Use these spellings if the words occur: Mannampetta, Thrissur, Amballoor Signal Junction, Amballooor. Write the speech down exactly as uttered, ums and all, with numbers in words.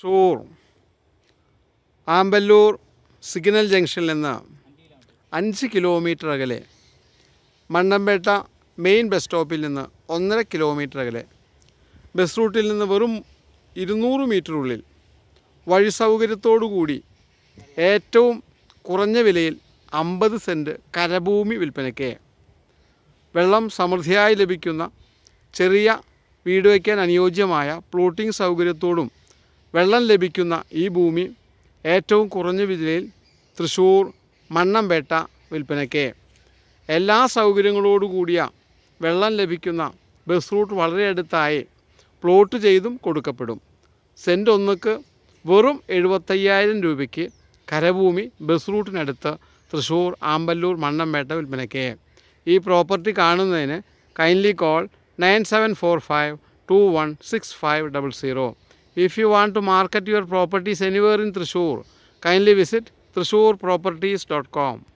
Thrissur Amballoor Signal Junction enna അഞ്ച് kilometre അകലെ Mannampetta main bus സ്റ്റോപ്പിൽ നിന്ന് ഒന്നര കിലോമീറ്റർ അകലെ ബസ് റൂട്ടിൽ നിന്ന് വെറും ഇരുന്നൂറ് മീറ്റർ ഉള്ളിൽ വഴി സൗകര്യത്തോടു കൂടി ഏറ്റവും കുറഞ്ഞ വിലയിൽ അമ്പത് സെന്റ് കരഭൂമി വിൽപ്പനയ്ക്ക് വെള്ളം സമൃദ്ധിയായി ലഭിക്കുന്ന ചെറിയ വീട് വയ്ക്കാൻ അനുയോജ്യമായ പ്ലോട്ടിംഗ് സൗകര്യത്തോടും വെള്ളം ലഭിക്കുന്ന ഈ ഭൂമി ഏറ്റവും കുറഞ്ഞ വിലയിൽ തൃശ്ശൂർ മണ്ണമ്പേട്ട വിൽപ്പനയ്ക്ക് എല്ലാ സൗകര്യങ്ങളോടു കൂടിയ വെള്ളം ലഭിക്കുന്ന ബസ് റൂട്ട് വളരെ അടുത്തായി പ്ലോട്ട് ചെയ്തും കൊടുക്കപ്പെടും. സെൻറ്റ് ഒന്നിക്ക് വെറും എഴുപത്തയ്യായിരം രൂപയ്ക്ക് കരഭൂമി ബസ് റൂട്ടിനടുത്ത് തൃശ്ശൂർ ആമ്പല്ലൂർ മണ്ണമ്പേട്ട വിൽപ്പനയ്ക്ക്. ഈ പ്രോപ്പർട്ടി കാണുന്നതിന് kindly call nine seven four five two one six five double zero. If you want to market your properties anywhere in Thrissur. Kindly visit thrissurproperties.com.